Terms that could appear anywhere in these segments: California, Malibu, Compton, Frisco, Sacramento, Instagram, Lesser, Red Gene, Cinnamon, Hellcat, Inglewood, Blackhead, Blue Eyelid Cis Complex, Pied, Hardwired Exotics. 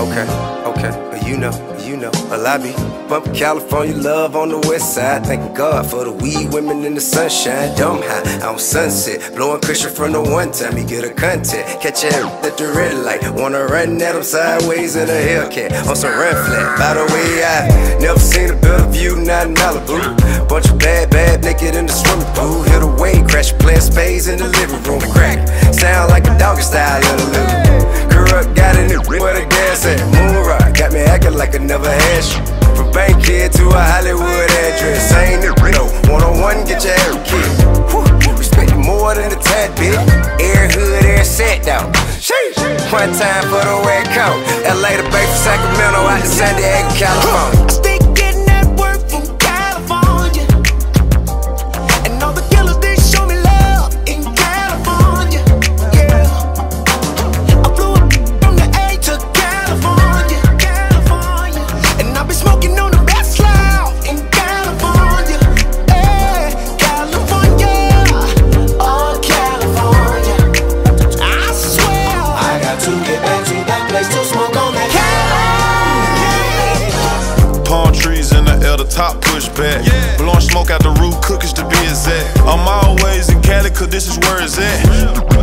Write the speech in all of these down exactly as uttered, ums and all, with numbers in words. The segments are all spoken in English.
Okay, okay, you know, you know, a lobby. Bump California love on the west side. Thank God for the weed, women in the sunshine. Dumb high on Sunset, blowing Christian from the one time. He get a content, catch him at the red light. Wanna run at him sideways in a Hellcat on some run flat. By the way, I never seen a better view, not in Malibu. Bunch of bad, bad naked in the swimming pool. Hit a wave crash, playing spades in the living room. Crack, sound like a doggy style in the living room. Girl got in it, where the gas at? Moon rock got me acting like I never had you. From Bankhead to a Hollywood address, I ain't the Reno. One on one, get your hair kicked. Respect you more than a tad bit. Air hood, air set down. Sheesh. One time for the wet coat. L A to Bay from Sacramento, out to San Diego, California. I stick getting that work from California, and all the killers they show me love in California. Yeah, I flew up from the A to California, California, and I been smoking. Top push back, yeah. Blowing smoke out the roof, cookies to be exact. I'm always in Cali, cause this is where it's at.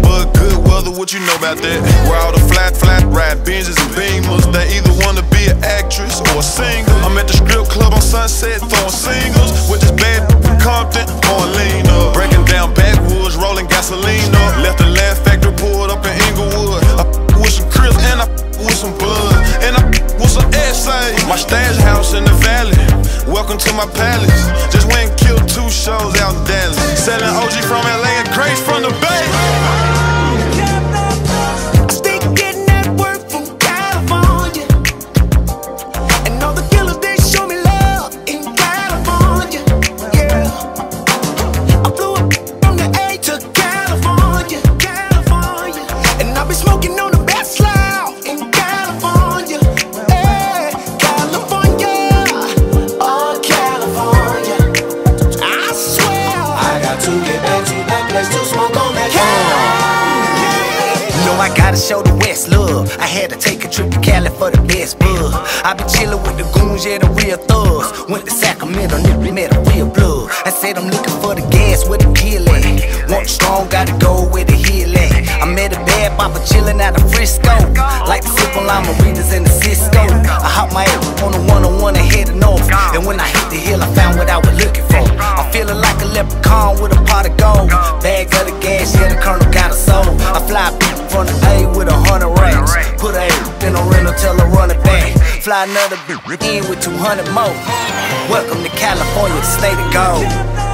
But good weather, what you know about that? Where all the flat, flat ride Benzes and Beamers. They either wanna be an actress or a singer. I'm at the strip club on Sunset, throwing singles. With this bad Compton, going lean up. Breaking down backwoods, rolling gasoline up. Left the Laugh Factory pulled up in Inglewood. I with some Chris and I with some Bud. And I with some S A. My stash house in the valley. Welcome to my palace. Just went and killed two shows out in Dallas. Selling O G from L A and Grace from the Bay. I gotta show the West love. I had to take a trip to Cali for the best buzz. I been chillin' with the goons, yeah, the real thugs. Went to Sacramento, never met a real blood. I said I'm looking for the gas with the kill at. Want strong, gotta go with the heel at. I met a bad papa chillin' out of Frisco. Like to sip on margaritas in the Cisco. I hop my ass on the one oh one and headed north. And when I hit the hill, I found what I was looking for. I'm feelin' like a leprechaun with a pot of gold. Bag of the gas, yeah, the colonel got a soul. I fly from the A with a hundred racks. Put a in a rental, tell her run it back. Fly another in with two hundred more. Welcome to California, the state of gold.